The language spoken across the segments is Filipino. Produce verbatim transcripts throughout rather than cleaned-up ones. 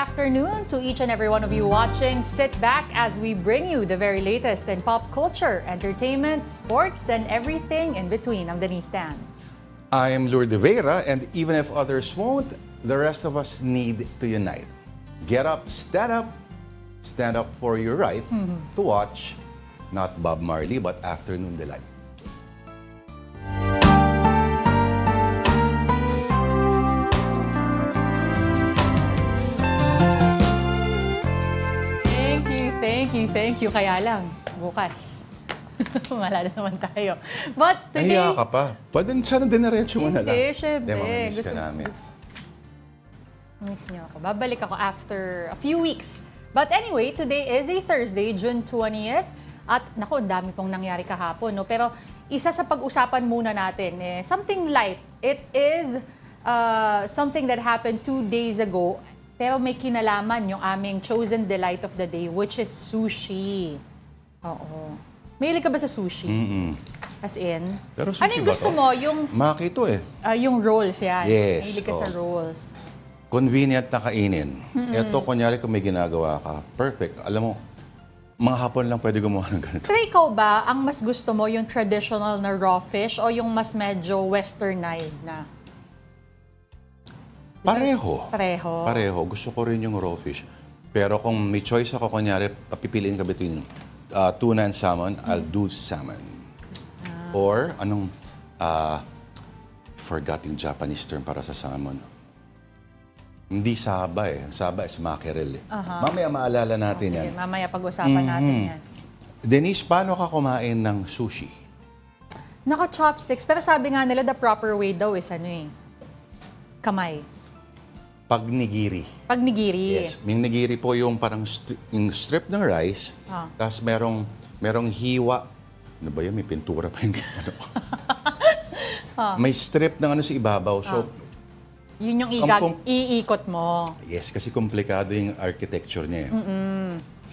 afternoon to each and every one of you watching. Sit back as we bring you the very latest in pop culture, entertainment, sports, and everything in between. I'm Denise Tan. I am Lourd de Vera, and even if others won't, the rest of us need to unite. Get up, stand up, stand up for your right mm-hmm. to watch, not Bob Marley, but Afternoon Delight. Thank you, thank you. Kaya lang, bukas. Malala naman tayo. But today... Nahiya ka pa. Pwede sana dinaretso mo na lang. Hindi, syempre. Mamamiss ka namin. Miss niyo ako. Babalik ako after a few weeks. But anyway, today is a Thursday, June twentieth. At naku, dami pong nangyari kahapon. No? Pero isa sa pag-usapan muna natin, eh, something light. It is uh, something that happened two days ago. Pero may kinalaman yung aming chosen delight of the day, which is sushi. Oo. Mahilig ka ba sa sushi? Mm-mm. As in? Pero sushi ano yung gusto mo? Yung, Maki ito eh. Uh, yung rolls yan. Yes. Mahilig ka oh. sa rolls. Convenient na kainin. Mm-mm. Ito, kunyari kung may ginagawa ka, perfect. Alam mo, mga hapon lang pwede gumawa ng ganito. Pero ikaw ba, ang mas gusto mo yung traditional na raw fish o yung mas medyo westernized na? Pareho. Pareho. Pareho. Gusto ko rin yung raw fish. Pero kung may choice ako, kunyari, papipiliin ka between uh, tuna and salmon, mm. I'll do salmon. Ah. Or, anong, uh, forgot yung Japanese term para sa salmon. Hindi saba eh. Saba is mackerel eh. Uh -huh. Mamaya maalala natin oh, yan. Sige, mamaya pag-usapan mm-hmm. natin yan. Denise, paano ka kumain ng sushi? Naka-chopsticks. Pero sabi nga nila, the proper way daw is ano eh. Kamay. Pagnigiri. Pagnigiri. Yes. Yung nigiri po yung parang stri yung strip ng rice, ah. tapos merong, merong hiwa. Ano ba yun? May pintura pa yung ano. ah. May strip ng ano sa ibabaw. Ah. So, yun yung iikot mo. Yes, kasi komplikado yung architecture niya. Mm -mm.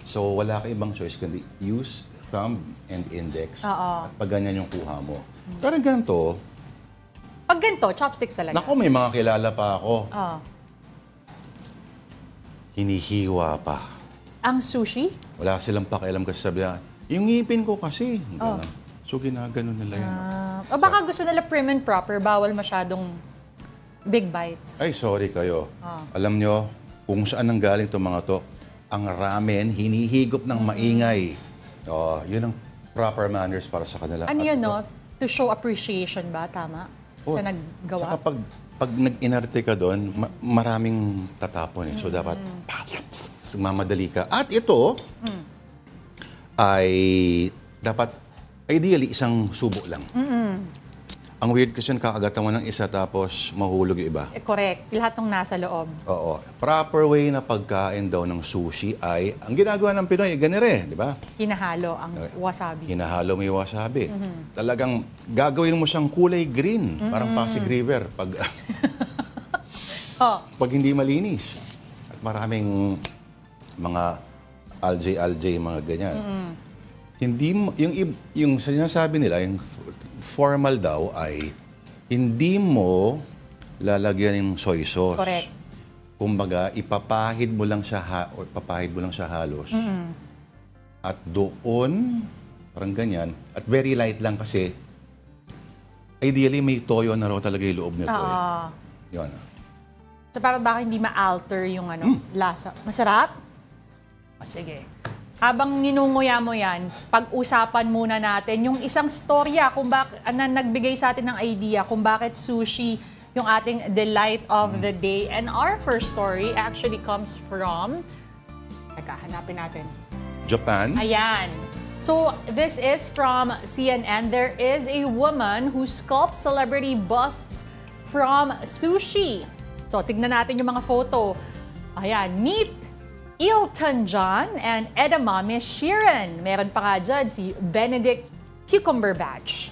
So, wala kang ibang choice kundi use thumb and index. Ah, ah. At pag ganyan yung kuha mo. Mm. Pero ganito, pag ganito, chopsticks talaga. Naku, may mga kilala pa ako. Oh. Hinihiwa pa. Ang sushi? Wala silang pakialam kasi sabi na, yung ngipin ko kasi. Oh. So, ginagano nila yan. Uh, o baka so, gusto nila prim and proper, bawal masyadong big bites. Ay, sorry kayo. Oh. Alam nyo, kung saan nang galing itong mga to, ang ramen, hinihigop ng maingay. Oh, yun ang proper manners para sa kanila. Ano yun, no? To show appreciation ba? Tama? Oh, sa naggawa. Saka pag, pag nag-inarte ka doon, ma maraming tatapon eh. So, mm-hmm. dapat mamadali ka. At ito mm. ay dapat, ideally, isang subo lang. Mm-hmm. Ang weird kasi nakakagatan mo ng isa tapos mahulog yung iba. Eh, correct. Lahat ng nasa loob. Oo. Proper way na pagkain daw ng sushi ay, ang ginagawa ng Pinoy, ganire, di ba? Hinahalo ang okay. wasabi. Hinahalo mo yung wasabi. Mm-hmm. Talagang gagawin mo siyang kulay green, mm-hmm. parang Pasig River, pag, oh. pag hindi malinis. At maraming mga algae-algae, mga ganyan. Mm-hmm. Hindi, yung, yung sinasabi nila, yung formal daw ay hindi mo lalagyan ng soy sauce. Correct. Kumbaga, ipapahid mo lang siya, ha o ipapahid mo lang siya halos. Mm-hmm. At doon, parang ganyan, at very light lang kasi, ideally may toyo na raw talaga yung loob nito. Uh, eh. Yun. So, para baka hindi ma-alter yung ano, mm. lasa. Masarap? O, sige. Habang ninunguya mo yan, pag-usapan muna natin yung isang storya kung bakit na nagbigay sa atin ng idea kung bakit sushi yung ating delight of the day. And our first story actually comes from... Teka, hanapin natin. Japan? Ayan. So, this is from C N N. There is a woman who sculpts celebrity busts from sushi. So, tignan natin yung mga photo. Ayan, neat! Elton John and Edamame Sheeran. Meron pa nga dyan si Benedict Cucumberbatch.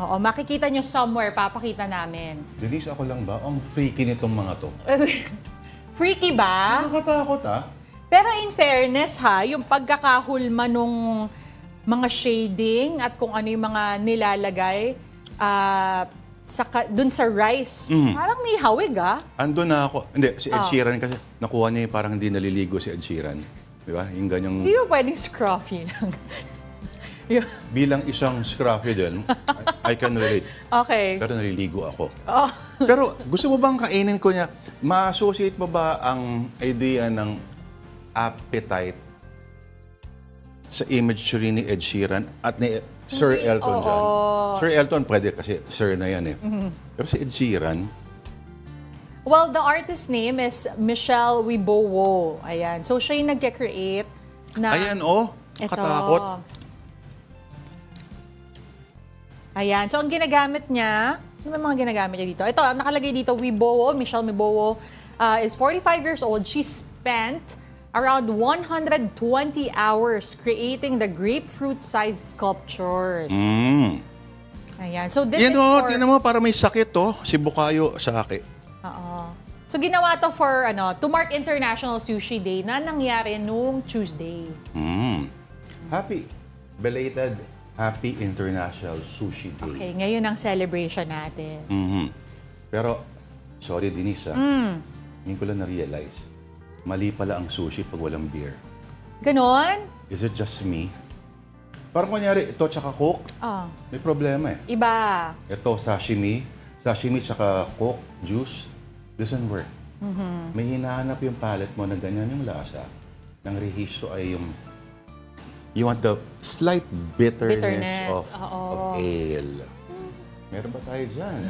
Oo, makikita nyo somewhere, papakita namin. Denise, ako lang ba? Ang freaky nitong mga to. Freaky ba? Nakakatakot ah. Pero in fairness ha, yung pagkakahulma nung mga shading at kung ano yung mga nilalagay, ah... Uh, sa doon sa rice. Mm. Parang may hawig ah. Andun na ako. Hindi, si Ed Sheeran kasi nakuha niya parang hindi naliligo si Ed Sheeran. Di ba? Yung ganyang... Hindi ba pwedeng scruffy lang? Bilang isang scruffy din, I, I can relate. Okay. Pero naliligo ako. Oh. Pero gusto mo bang kainin ko niya? Ma-associate mo ba ang idea ng appetite sa imagery ni Ed Sheeran at ni Sir Elton John? Oh, oh. Sir Elton, pwede kasi Sir na yan eh. Mm-hmm. Pero si Ed Sheeran... Well, the artist name is Michelle Wibowo. Ayan. So, siya yung nag-create na... Ayan, oh. Katakot. Ayan. So, ang ginagamit niya... Ano may mga ginagamit niya dito? Ito, ang nakalagay dito, Wibowo, Michelle Wibowo, uh, is forty-five years old. She spent around one hundred twenty hours creating the grapefruit-sized sculptures. Mm. Ayan. So, this yan is o, for... Yan mo, para may sakit, oh. Si Bukayo, sake. Oo. So, ginawa to for, ano, to mark International Sushi Day na nangyari noong Tuesday. Mm. Happy. Belated. Happy International Sushi Day. Okay, ngayon ang celebration natin. Mm-hmm. Pero, sorry Denise, ha? Mm. Hindi ko lang na-realize. Mali pala ang sushi pag walang beer. Ganon? Is it just me? Parang kunyari, ito tsaka Coke, oh. May problema eh. Iba. Ito, sashimi. Sashimi tsaka Coke, juice, doesn't work. Mm-hmm. May hinahanap yung palate mo na ganyan yung lasa. Nang rehiso ay yung... You want the slight bitterness, bitterness. Of, of ale. Meron ba tayo dyan?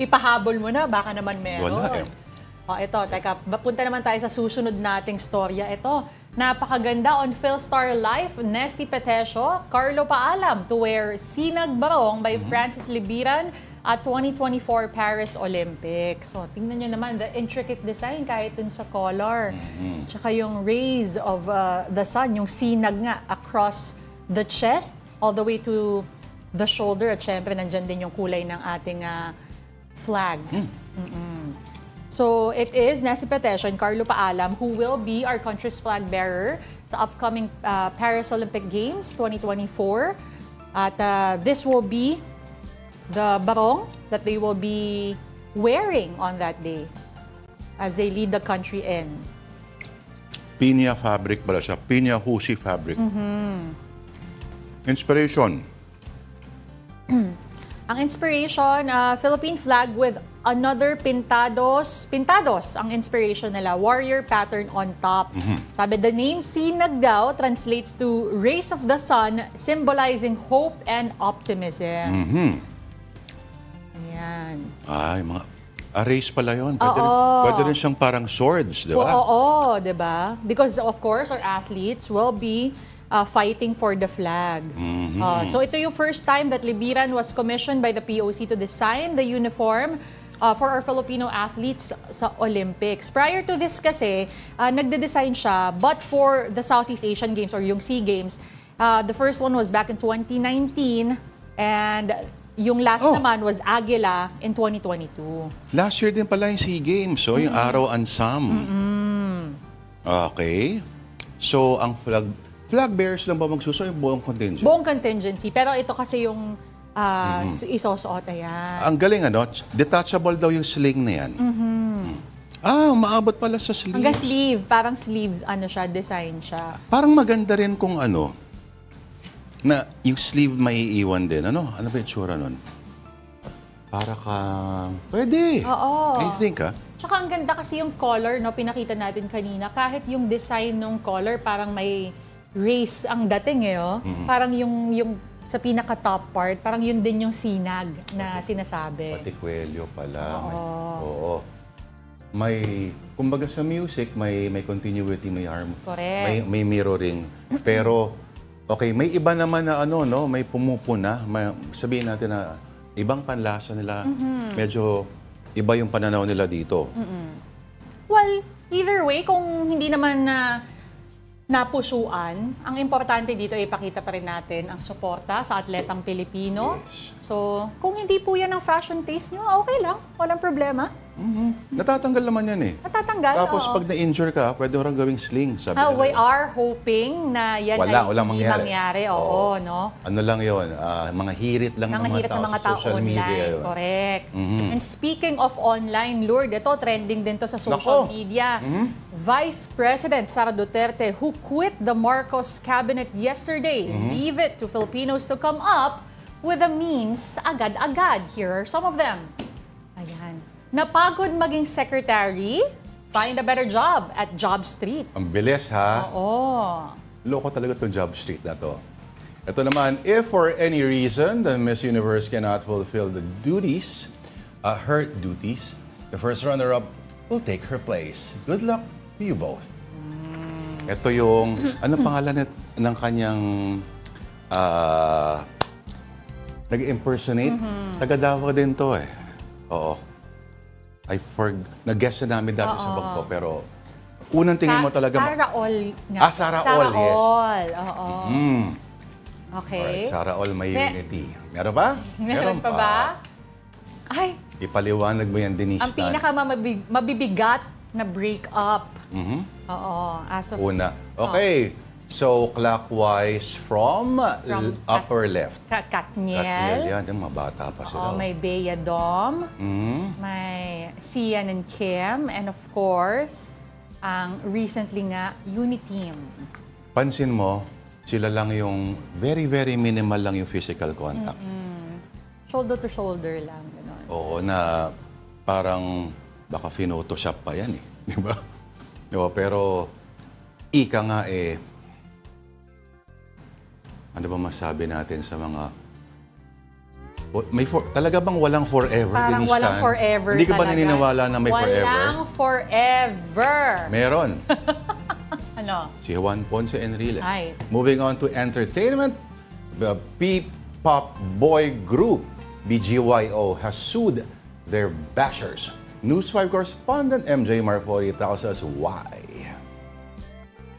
Ipahabol mo na, baka naman meron. Wala eh. O, ito, teka, punta naman tayo sa susunod nating storya. Ito, napakaganda on Philstar Life, Nesthy Petecio, Carlo Paalam to wear Sinag Barong by mm-hmm. Francis Libiran at twenty twenty-four Paris Olympics. So, tingnan nyo naman, the intricate design kahit dun sa color. Mm-hmm. Tsaka yung rays of uh, the sun, yung sinag nga across the chest, all the way to the shoulder. At syempre, nandyan din yung kulay ng ating uh, flag. Mm. Mm-mm. So, it is Nesthy Petecio and Carlo Paalam who will be our country's flag bearer sa upcoming uh, Paris Olympic Games twenty twenty-four. At uh, this will be the barong that they will be wearing on that day as they lead the country in. Pinya fabric pala siya. Pinya husi fabric. Mm-hmm. Inspiration. Ang inspiration, uh, Philippine flag with another pintados. Pintados, ang inspiration nila. Warrior pattern on top. Mm-hmm. Sabi, the name Sinag daw translates to rays of the sun, symbolizing hope and optimism. Mm-hmm. Yan. Ay, mga... Arrays pala yun. Pwede, oh, oh. Rin, pwede rin siyang parang swords, di ba? Oo, oh, oh, oh, di ba? Because, of course, our athletes will be uh, fighting for the flag. Mm-hmm. uh, so, ito yung first time that Libiran was commissioned by the P O C to design the uniform uh, for our Filipino athletes sa Olympics. Prior to this kasi, uh, nagde-design siya, but for the Southeast Asian Games or yung SEA Games, uh, the first one was back in twenty nineteen, and... Yung last oh. naman was Aguila in twenty twenty-two. Last year din pala yung SEA Games, so mm-hmm. yung Araw Ansam. Mm-hmm. Okay. So, ang flag flag bearers lang ba magsusuot yung buong contingency? Buong contingency. Pero ito kasi yung uh, mm-hmm. isusuot, ayan. Ang galing, ano? Detachable daw yung sling na yan. Mm-hmm. Ah, maabot pala sa sleeves. Hanggang sleeve. Parang sleeve, ano siya, design siya. Parang maganda rin kung ano. Na yung sleeve maiiwan din. Ano? Ano ba yung tsura nun? Para ka... Pwede! Oo. I think, ha? Tsaka ang ganda kasi yung color, no? Pinakita natin kanina. Kahit yung design ng color, parang may race ang dating, eh, oh. Mm-hmm. Parang yung, yung sa pinaka-top part, parang yun din yung sinag na pati, sinasabi. Patikwelyo pala. Oo. May, oo. May... Kumbaga sa music, may, may continuity, may harm. Correct. May, may mirroring. Pero... Okay, may iba naman na ano, no? May pumupuna. May, sabihin natin na ibang panlasa nila. Mm-hmm. Medyo iba yung pananaw nila dito. Mm-hmm. Well, either way, kung hindi naman na napusuan, ang importante dito ay ipakita pa rin natin ang suporta sa atletang Pilipino. Yes. So, kung hindi po yan ang fashion taste nyo, okay lang. Walang problema. Mm-hmm. Natatanggal naman yan eh. Natatanggal, Tapos oo. pag na-injure ka, pwede mo rin gawing sling. Sabi oh, we are hoping na yan wala, ay walang mangyari. mangyari. Oo, oo. No? Ano lang yun, uh, mga hirit lang ng mga tao ng mga sa tao social online. media. Yun. Correct. Mm-hmm. And speaking of online, Lourd, ito, trending din to sa social Nako. media. Mm-hmm. Vice President Sara Duterte, who quit the Marcos cabinet yesterday, mm-hmm. leave it to Filipinos to come up with the memes agad-agad. Here are some of them. Ayan. Napagod maging secretary, find a better job at Job Street. Ang bilis, ha? Oo. Loko talaga itong Job Street na to. Ito naman, if for any reason the Miss Universe cannot fulfill the duties, uh, her duties, the first runner-up will take her place. Good luck to you both. Mm. Ito yung, ano pangalan ng kanyang uh, nag-impersonate? Mm-hmm. Taga-Davao din to eh. Oo. I forgot. Nag-guess na namin dati Oo. sa bagpo, pero unang tingin sa mo talaga... Sarah All. Nga. Ah, Sarah, Sarah All, yes. All. Oo. Mm. Okay. Alright, Sarah All, may unity. Meron ba? Meron, Meron pa, pa ba? Ay. Ipaliwanag mo yan, Denise Tan. Ang pinakamabibigbigat na break-up. Mm-hmm. Oo. As of Una. Okay. Oh. So, clockwise from, from upper left. Katniel. Katniel yan. Yung mabata pa sila. Oh, may Bea Dom. Mm. May Sian and Kim. And of course, ang recently nga, Uniteam. Pansin mo, sila lang yung very, very minimal lang yung physical contact. Mm-mm. Shoulder to shoulder lang. Ganun. Oo, na parang baka photoshop pa yan eh. Di ba? Diba? Pero, ika nga eh, ano ba masabi natin sa mga... May for... Talaga bang walang forever? Parang Denise walang Tan? forever Hindi ka ba naniniwala na may walang forever? Walang forever! Meron. Ano? Si Juan Ponce Enrile. Ay. Moving on to entertainment, the P-pop boy group B G Y O has sued their bashers. News five correspondent M J Marfori tells us why.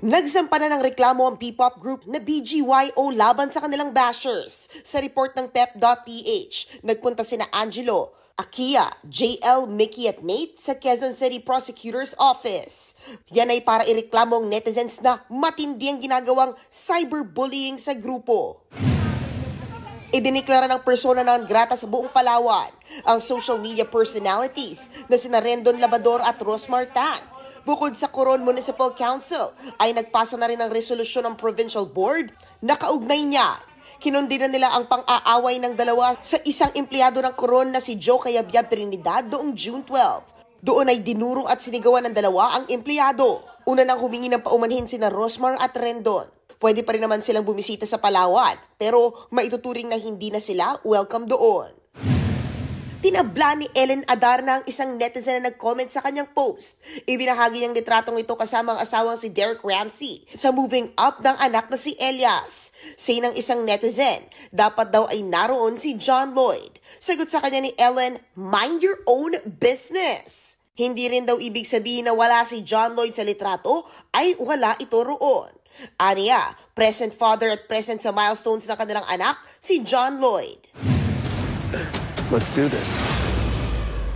Nagsampa na ng reklamo ang P-pop group na B G Y O laban sa kanilang bashers. Sa report ng pep dot p h, nagpunta sina Angelo, Akia, J L, Mickey at Nate sa Quezon City Prosecutor's Office. Yan ay para ireklamo ang netizens na matindi ang ginagawang cyberbullying sa grupo. Idineklara ng persona non grata sa buong Palawan ang social media personalities na sina Rendon Labador at Ros Martan. Bukod sa Coron Municipal Council, ay nagpasa na rin ang resolusyon ng Provincial Board na kaugnay niya. Kinundi na nila ang pang-aaway ng dalawa sa isang empleyado ng Coron na si Joe Cayabyab Trinidad noong June twelfth. Doon ay dinurong at sinigawan ng dalawa ang empleyado. Una nang humingi ng paumanhin sina Rosmar at Rendon. Pwede pa rin naman silang bumisita sa Palawan, pero maituturing na hindi na sila welcome doon. Tinabla ni Ellen Adarna ang isang netizen na nag-comment sa kanyang post. Ibinahagi niyang litratong ito kasama ang asawang si Derek Ramsey sa moving up ng anak na si Elias. Say ng isang netizen, dapat daw ay naroon si John Lloyd. Sagot sa kanya ni Ellen, mind your own business. Hindi rin daw ibig sabihin na wala si John Lloyd sa litrato ay wala ito roon. Aniya, present father at present sa milestones ng kanilang anak, si John Lloyd. Let's do this.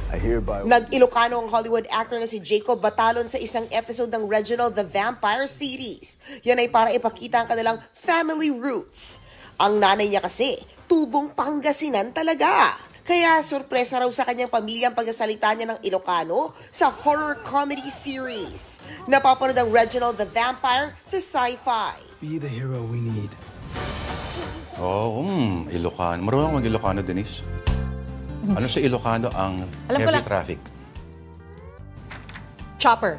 I hereby... Nag-Ilocano ang Hollywood actor na si Jacob Batalon sa isang episode ng Reginald the Vampire series. Yan ay para ipakita ang kanilang family roots. Ang nanay niya kasi, tubong Pangasinan talaga. Kaya sorpresa raw sa kanyang pamilya ang pagkasalita niya ng Ilocano sa horror comedy series. Napapanood ang Reginald the Vampire sa Sci-Fi. Be the hero we need. Oh, mm, Ilocano. Marunong mag-Ilocano, Denise. Ano sa Ilocano ang Alam heavy traffic? Chopper.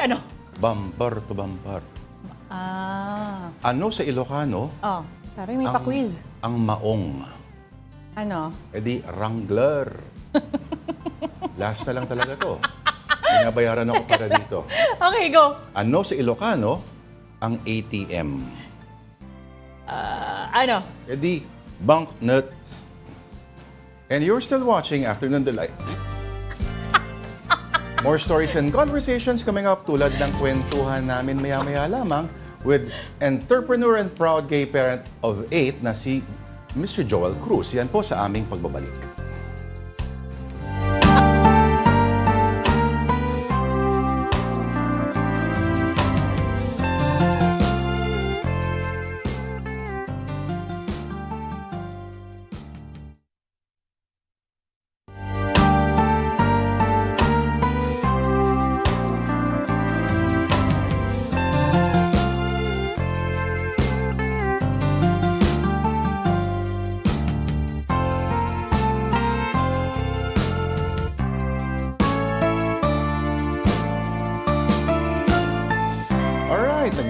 Ano? Bumper to bumper. Ah. Ano sa Ilocano? Oh, parang may pa-quiz. Ang maong. Ano? E di, Wrangler. Last na lang talaga to. Pinabayaran ako para dito. Okay, go. Ano sa Ilocano ang A T M? Uh, ano? E di, banknut. And you're still watching Afternoon Delight. More stories and conversations coming up tulad ng kwentuhan namin maya-maya lamang with entrepreneur and proud gay parent of eight na si Mister Joel Cruz. Yan po sa aming pagbabalik.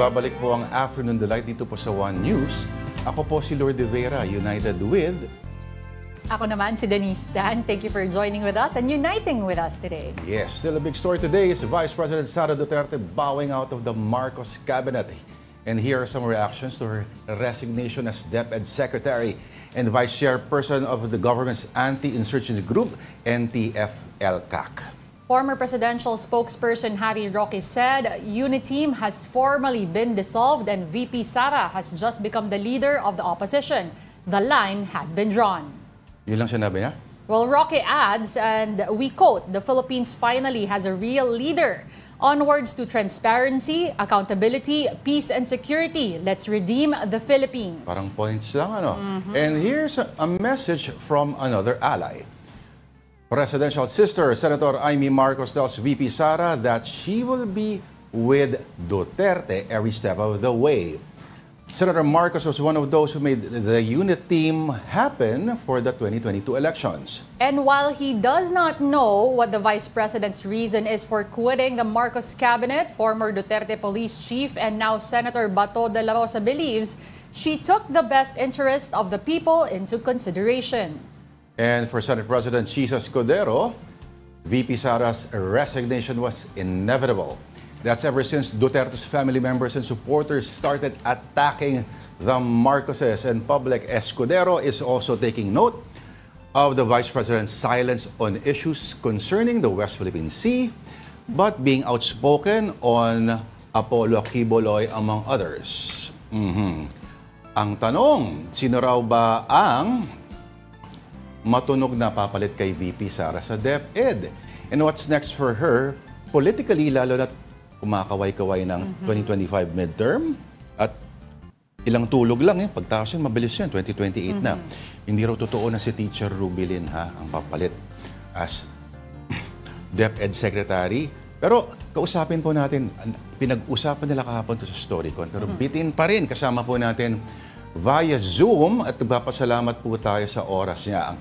Nagbabalik po ang Afternoon Delight dito po sa One News. Ako po si Lourd de Vera, united with... Ako naman si Denise Tan. Thank you for joining with us and uniting with us today. Yes, still a big story today is Vice President Sara Duterte bowing out of the Marcos cabinet. And here are some reactions to her resignation as DepEd Secretary and Vice Chairperson of the government's Anti-Insurgency Group, N T F L C A C. Former presidential spokesperson Harry Roque said, Uniteam has formally been dissolved and V P Sara has just become the leader of the opposition. The line has been drawn. Yun lang sinabi niya? Well, Roque adds, and we quote, the Philippines finally has a real leader. Onwards to transparency, accountability, peace and security. Let's redeem the Philippines. Parang points lang, ano? Mm-hmm. And here's a message from another ally. Presidential sister, Senator Imee Marcos tells V P Sara that she will be with Duterte every step of the way. Senator Marcos was one of those who made the unit team happen for the twenty twenty-two elections. And while he does not know what the Vice President's reason is for quitting the Marcos cabinet, former Duterte police chief and now Senator Bato de la Rosa believes she took the best interest of the people into consideration. And for Senate President Chisa Escudero, V P Sara's resignation was inevitable. That's ever since Duterte's family members and supporters started attacking the Marcoses and public. Escudero is also taking note of the Vice President's silence on issues concerning the West Philippine Sea, but being outspoken on Apollo Kibuloy, among others. Mm-hmm. Ang tanong, sino raw ba ang matunog na papalit kay V P Sara sa DepEd? And what's next for her politically, lalo na kumakaway-kaway ng mm-hmm. twenty twenty-five midterm? At ilang tulog lang eh. Pagtakas yun, mabilis yun. twenty twenty-eight mm-hmm. na. Hindi raw totoo na si Teacher Rubilin ha, ang papalit as DepEd Secretary. Pero kausapin po natin, pinag-usapan nila kahapon to sa Storycon, pero mm-hmm. bitin pa rin. Kasama po natin via Zoom at nagpapasalamat po tayo sa oras niya. Ang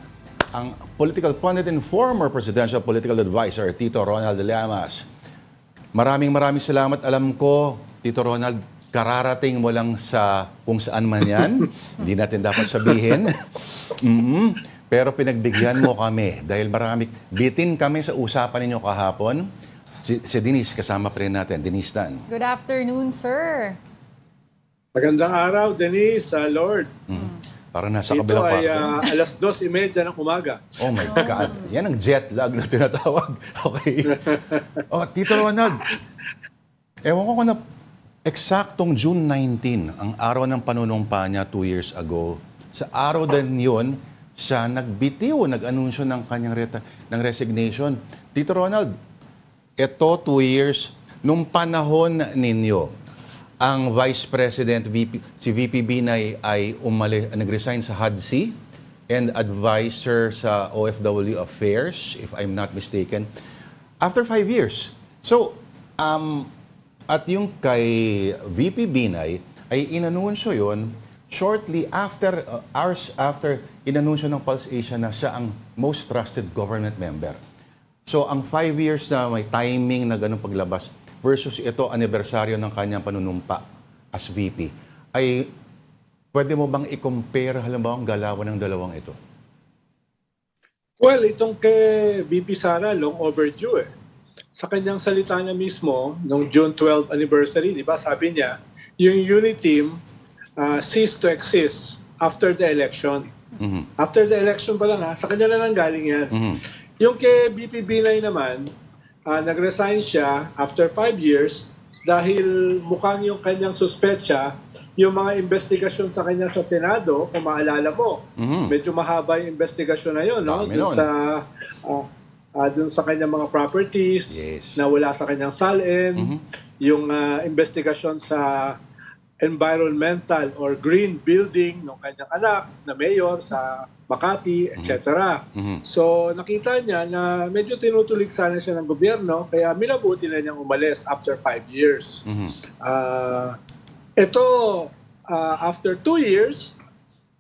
Ang political pundit and former presidential political advisor, Tito Ronald Llamas. Maraming maraming salamat. Alam ko, Tito Ronald, kararating mo lang sa kung saan man yan. Hindi natin dapat sabihin. Mm-hmm. Pero pinagbigyan mo kami dahil marami, bitin kami sa usapan ninyo kahapon. Si, si Denise, kasama pa rin natin. Denise Tan. Good afternoon, sir. Magandang araw, Denise. Uh, Lord. Mm-hmm. Para nasa kabilang parto. Ito ay uh, alas dos imedya ng umaga. Oh my God. Yan ang jet lag na tinatawag. Okay. Oh, Tito Ronald, ewan ko kung na eksaktong June nineteenth, ang araw ng panunumpa niya two years ago. Sa araw din yun, siya nagbitiw, nag-anunsyo ng kanyang reta- ng resignation. Tito Ronald, ito two years, nung panahon ninyo, ang Vice President, V P, si V P Binay ay umali, nag-resign sa H A D C and advisor sa O F W Affairs, if I'm not mistaken, after five years. So, um, at yung kay V P Binay ay inanunsyo yun shortly after, uh, hours after inanunsyo ng Pulse Asia na siya ang most trusted government member. So, ang five years na may timing na ganun paglabas, versus ito, anibersaryo ng kanyang panunumpa as V P, ay pwede mo bang i-compare halimbawa ang galawan ng dalawang ito? Well, itong kay V P Sara, long overdue eh. Sa kanyang salita niya mismo, noong June twelfth anniversary, di ba, sabi niya, yung unit team uh, ceased to exist after the election. Mm-hmm. After the election pa lang ha, sa kanya na lang galing yan. Mm-hmm. Yung kay V P Binay naman, Uh, nag-resign siya after five years dahil mukhang yung kanyang suspecha, yung mga investigasyon sa kanya sa Senado, kung maalala mo, mm-hmm. medyo mahaba yung investigasyon na yun, no? Dun sa, uh, uh, dun sa kanyang mga properties, yes, na wala sa kanyang salin, mm-hmm. yung uh, investigasyon sa environmental or green building ng kanyang anak na mayor sa Makati, et cetera. Mm-hmm. So, nakita niya na medyo tinutulig sana siya ng gobyerno, kaya minabuti na niyang umalis after five years. Mm-hmm. Uh, ito, uh, after two years,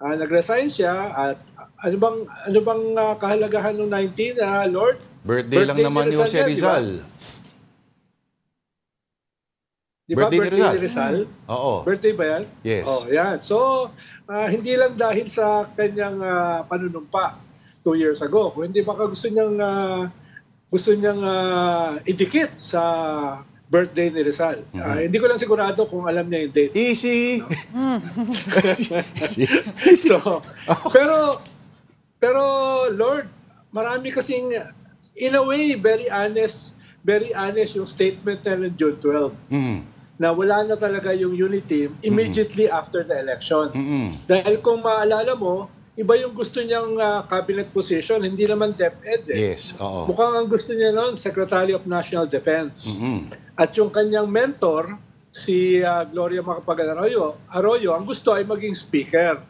uh, nag-resign siya at ano bang, ano bang uh, kahalagahan ng nineteen, uh, Lord? Birthday, Birthday lang naman ni Jose Rizal. Rizal. Di ba birthday, birthday ni Rizal? Ni Rizal? Oo. Birthday ba yan? Yes. Oh, yan. So, uh, hindi lang dahil sa kanyang uh, panunumpa two years ago. Hindi baka gusto niyang, uh, gusto niyang uh, idikit sa birthday ni Rizal. Mm-hmm. uh, hindi ko lang sigurado kung alam niya yung date. Easy! No? Easy. So, okay. Pero, pero Lord, marami kasing, in a way, very honest, very honest yung statement na June twelfth. Mm-hmm. Na wala na talaga yung unit team immediately mm-hmm. after the election. Mm-hmm. Dahil kung maalala mo, iba yung gusto niyang uh, cabinet position, hindi naman DepEd eh. Yes, oo. Mukhang ang gusto niya noon, Secretary of National Defense. Mm-hmm. At yung kanyang mentor, si uh, Gloria Macapagal-Arroyo, Arroyo, ang gusto ay maging speaker.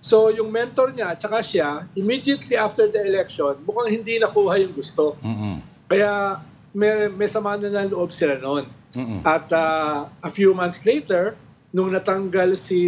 So yung mentor niya at saka siya, immediately after the election, mukhang hindi nakuha yung gusto. Mm-hmm. Kaya may, may sama na ng loob sila noon. Mm-hmm. At uh, a few months later, nung natanggal si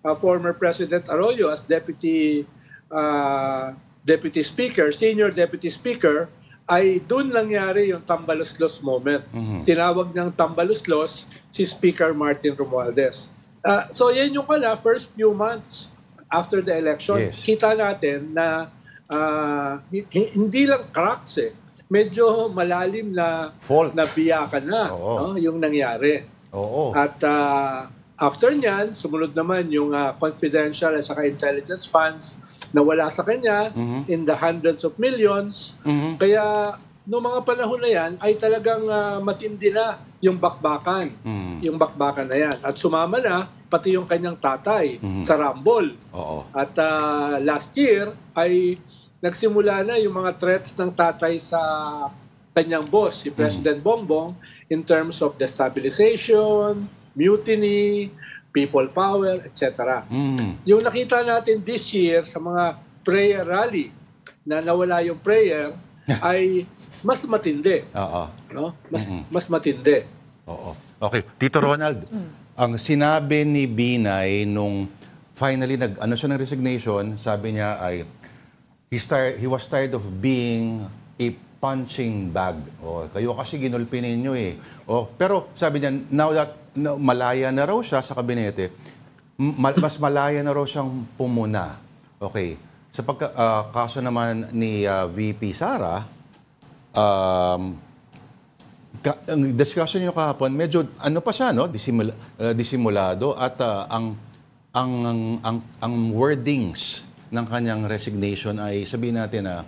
uh, former President Arroyo as deputy uh, deputy speaker, senior deputy speaker, ay doon nangyari yung tambaluslos moment. Mm-hmm. Tinawag niyang tambaluslos si Speaker Martin Romualdez. Uh, so yan yung pala, first few months after the election, yes. Kita natin na uh, hindi lang cracks eh. Medyo malalim na fault, na biyakan na no, yung nangyari. Oo. At uh, after niyan, sumunod naman yung uh, confidential at saka intelligence funds na wala sa kanya mm-hmm. in the hundreds of millions. Mm-hmm. Kaya noong mga panahon na yan ay talagang uh, matindi na yung bakbakan. Mm-hmm. Yung bakbakan na yan. At sumama na pati yung kanyang tatay mm-hmm. sa Rambol. Oo. At uh, last year ay nagsimula na yung mga threats ng tatay sa kanyang boss, si President mm-hmm. Bongbong, in terms of destabilization, mutiny, people power, et cetera. Mm-hmm. Yung nakita natin this year sa mga prayer rally na nawala yung prayer ay mas matindi. Oo. No? Mas, mm-hmm. mas matindi. Oo. Okay. Tito Ronald, mm-hmm. ang sinabi ni Binay nung finally nag-ano siya ng resignation, sabi niya ay He, star he was tired of being a punching bag. Oh, kayo kasi ginulpin ninyo eh. Oh, pero sabi niya, now that now, malaya na raw siya sa kabinete, ma mas malaya na raw siyang pumuna. Okay. Sa pagka, uh, kaso naman ni uh, V P Sara, um, ang discussion niyo kahapon, medyo ano pa siya, no? Disimula, uh, disimulado. At uh, ang, ang, ang, ang, ang wordings ng kanyang resignation ay sabihin natin na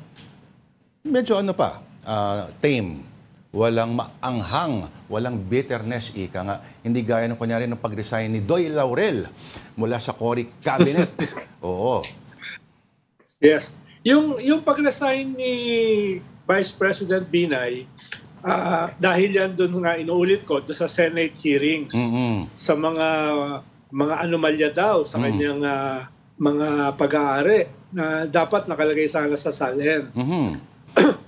medyo ano pa, uh, tame, walang maanghang, walang bitterness, ika nga. Hindi gaya ng kunyari ng pag-resign ni Doy Laurel mula sa Cory Cabinet. Oo. Yes. Yung, yung pag-resign ni Vice President Binay, uh, dahil yan doon nga, inuulit ko, doon sa Senate hearings, mm-hmm. sa mga mga anomalya daw sa mm-hmm. kanyang uh, mga pag-aari na dapat nakalagay sana sa S A L N. Mm-hmm.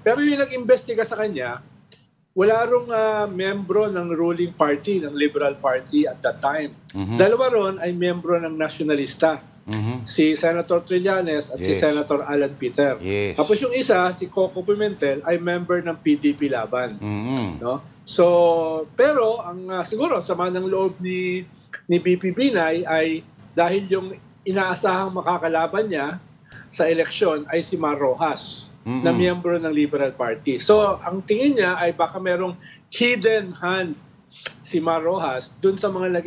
Pero yung nag-imbestiga sa kanya, wala rong uh, membro ng ruling party, ng Liberal Party at that time. Mm-hmm. Dalawa ron ay membro ng nationalista. Mm-hmm. Si Senator Trillanes at yes. si Senator Alan Peter. Yes. Tapos yung isa, si Coco Pimentel, ay member ng P D P Laban. Mm-hmm. No? So, pero ang uh, siguro sama ng loob ni ni V P Binay ay dahil yung inaasahang makakalaban niya sa eleksyon ay si Marrohas mm-hmm. na miyembro ng Liberal Party. So, ang tingin niya ay baka merong hidden hand si Marrohas dun sa mga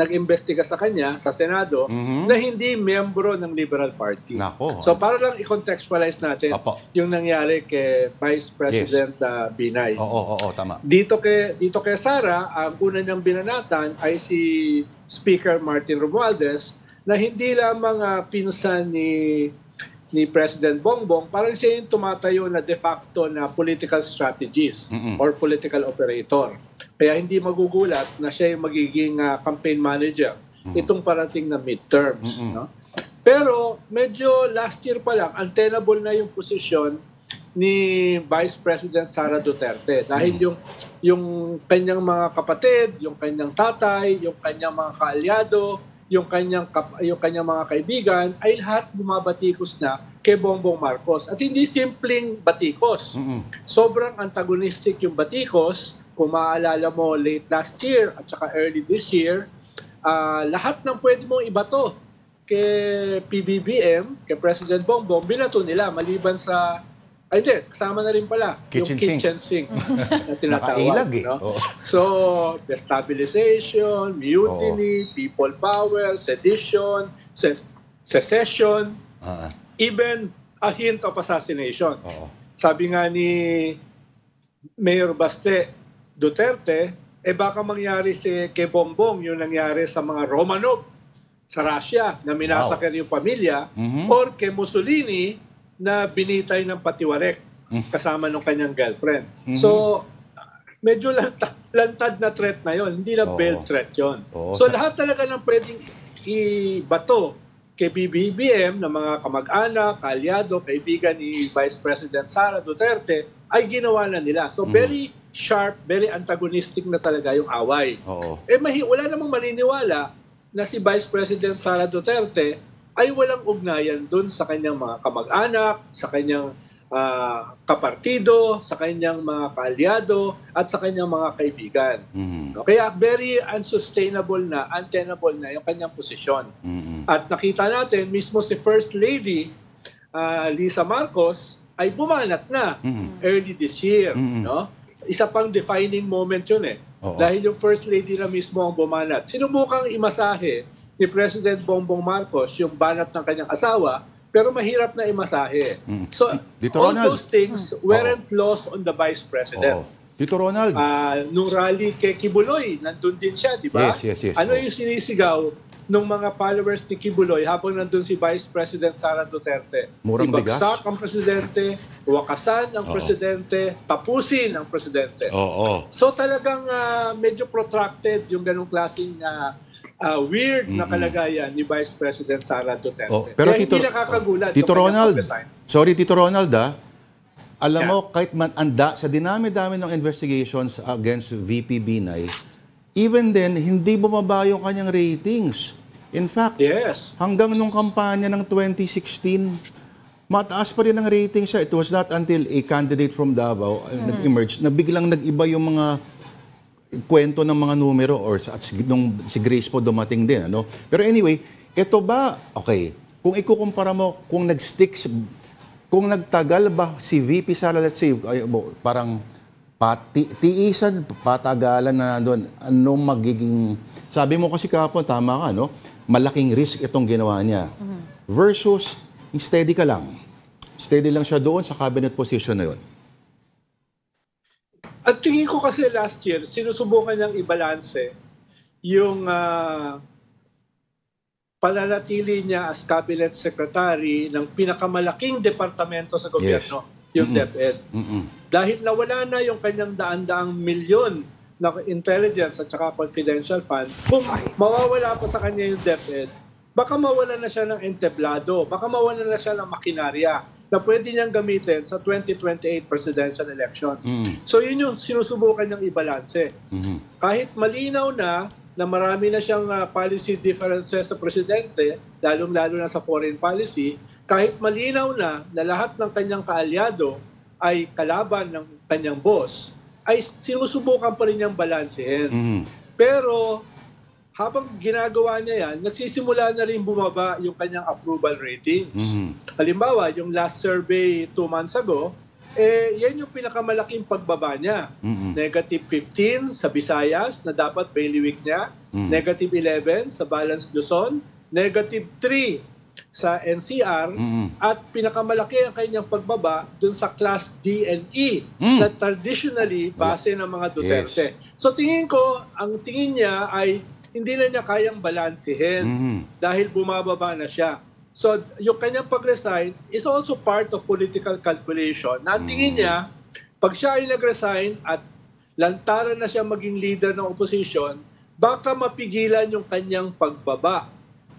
nag-imbestiga sa kanya, sa Senado, mm-hmm. na hindi miyembro ng Liberal Party. Nako, so, para lang i-contextualize natin Apo. yung nangyari kay Vice President yes. uh, Binay. Oo, oo, oo, tama. Dito kay, dito kay Sara, ang una niyang binanatan ay si Speaker Martin Romualdez, na hindi lamang uh, pinsan ni ni President Bongbong, parang siya yung tumatayo na de facto na political strategist mm-mm. or political operator. Kaya hindi magugulat na siya yung magiging uh, campaign manager mm-hmm. itong parating na midterms. Mm-hmm. No? Pero medyo last year pa lang, untenable na yung posisyon ni Vice President Sara Duterte dahil mm. yung yung kanyang mga kapatid, yung kanyang tatay, yung kanyang mga kaalyado, yung kanyang, yung kanyang mga kaibigan ay lahat bumabatikos na kay Bongbong Marcos. At hindi simpleng batikos. Mm-hmm. Sobrang antagonistic yung batikos Kung maaalala mo, late last year at saka early this year, uh, lahat ng pwede mong ibato kay P B B M, kay President Bongbong, binato nila maliban sa, ay hindi, kasama na rin pala kitchen yung kitchen sink, sink na tinatawag. Nakailag eh. No? Oh. So, destabilization, mutiny, oh. people power, sedition, ses secession, uh -huh. even a hint of assassination. Oh. Sabi nga ni Mayor Baste, Duterte, eh baka mangyari si kay Bongbong yung nangyari sa mga Romanov sa Russia na minasakyan wow. yung pamilya mm-hmm. or kay Mussolini na binitay ng patiwarek mm-hmm. kasama ng kanyang girlfriend. Mm-hmm. So, medyo lantad, lantad na threat na yon, hindi na oh. bell threat yon. Oh. So, lahat talaga ng pwedeng ibato kay B B B M ng mga kamag-anak, kaalyado, kaibigan ni Vice President Sara Duterte ay ginawa na nila. So, very mm-hmm. sharp, very antagonistic na talaga yung away. Oo. Eh, wala namang maniniwala na si Vice President Sara Duterte ay walang ugnayan dun sa kanyang mga kamag-anak, sa kanyang uh, kapartido, sa kanyang mga kaalyado, at sa kanyang mga kaibigan. Mm-hmm. Kaya very unsustainable na, untenable na yung kanyang posisyon. Mm-hmm. At nakita natin, mismo si First Lady uh, Lisa Marcos ay bumanat na mm-hmm. early this year. Mm-hmm. No? Isa pang defining moment yun eh. Oo. Dahil yung First Lady na mismo ang bumanat. Sinubukang imasahe ni President Bongbong Marcos yung banat ng kanyang asawa, pero mahirap na imasahe. Mm. So, Dito all Ronald. those things weren't Oo. lost on the Vice President. Oo. Dito Ronald. Uh, nung rally kay Kibuloy, nandun din siya, di ba? Yes, yes, yes. Ano Oo. yung sinisigaw ng mga followers ni Kibuloy habang nandun si Vice President Sara Duterte? Murang bigas? Ibagsak ang presidente, wakasan ang oh. presidente, tapusin ang presidente. Oh, oh. So talagang uh, medyo protracted yung ganung klaseng uh, uh, weird mm-hmm. na kalagayan ni Vice President Sara Duterte. Oh, pero kaya Tito, hindi nakakagulat. Tito Ronald, sorry Tito Ronald ah, alam yeah. mo kahit man anda sa dinami-dami ng investigations against V P Binay, even then, hindi bumaba yung kanyang ratings. In fact, yes. hanggang nung kampanya ng twenty sixteen, mataas pa rin ang ratings siya. It was not until a candidate from Davao mm. nag-emerge na biglang nag-iba yung mga kwento ng mga numero or at nung si Grace po dumating din. Ano? Pero anyway, ito ba, okay, kung ikukumpara mo, kung nag-stick, kung nagtagal ba si V P Sara, let's say, parang... Pati, tiisan, patagalan na doon, anong magiging... Sabi mo kasi kahapon, tama ka, no? Malaking risk itong ginawa niya. Mm-hmm. Versus, steady ka lang. Steady lang siya doon sa cabinet position na yun. At tingin ko kasi last year, sinusubukan niyang i-balance yung uh, pananatili niya as cabinet secretary ng pinakamalaking departamento sa gobyerno. Yes. Yung mm-mm. DepEd. Mm-mm. Dahil nawala na yung kanyang daan-daang milyon na intelligence at saka confidential fund, kung mawawala pa sa kanya yung DepEd, baka mawala na siya ng enteblado, baka mawala na siya ng makinarya na pwede niyang gamitin sa twenty twenty-eight presidential election. Mm-hmm. So yun yung sinusubukan niyang ibalanse. Mm-hmm. Kahit malinaw na na marami na siyang uh, policy differences sa presidente, lalong-lalo na sa foreign policy, kahit malinaw na na lahat ng kanyang kaalyado ay kalaban ng kanyang boss, ay sinusubukan pa rin niyang balansehin. Mm-hmm. Pero habang ginagawa niya yan, nagsisimula na rin bumaba yung kanyang approval ratings. Mm-hmm. Halimbawa, yung last survey two months ago, eh, yan yung pinakamalaking pagbaba niya. Mm-hmm. negative fifteen sa Visayas na dapat bailiwick niya, mm-hmm. negative eleven sa Balance Luzon, negative three sa N C R mm-hmm. at pinakamalaki ang kanyang pagbaba dun sa Class D and E mm. na traditionally base ng mga Duterte. Yes. So tingin ko, ang tingin niya ay hindi na niya kayang balansehin mm-hmm. dahil bumababa na siya. So yung kanyang pag-resign is also part of political calculation. Na tingin mm-hmm. niya, pag siya ay nag-resign at lantaran na siya maging leader ng opposition, baka mapigilan yung kanyang pagbaba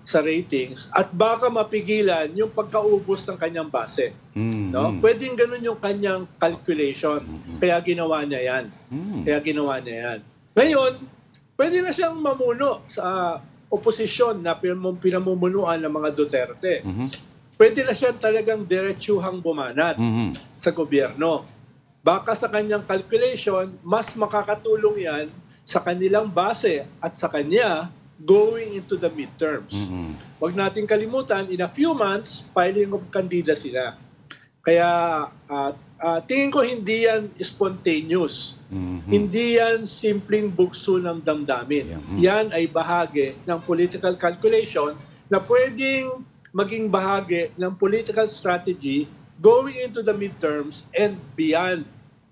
sa ratings at baka mapigilan yung pagkaubos ng kanyang base. Mm-hmm. No? Pwedeng ganun yung kanyang calculation. Mm-hmm. Kaya ginawa niya yan. Mm-hmm. Kaya ginawa niya yan. Ngayon, pwede na siyang mamuno sa oposisyon na pinamumunuan ng mga Duterte. Mm-hmm. Pwede na siyang talagang diretsuhang bumanat mm-hmm. sa gobyerno. Baka sa kanyang calculation, mas makakatulong yan sa kanilang base at sa kanya going into the midterms. Mm-hmm. Huwag natin kalimutan, in a few months, filing of candidacy na. Kaya uh, uh, tingin ko hindi yan spontaneous. Mm-hmm. Hindi yan simpleng bugso ng damdamin. Yeah. Mm-hmm. Yan ay bahagi ng political calculation na pwedeng maging bahagi ng political strategy going into the midterms and beyond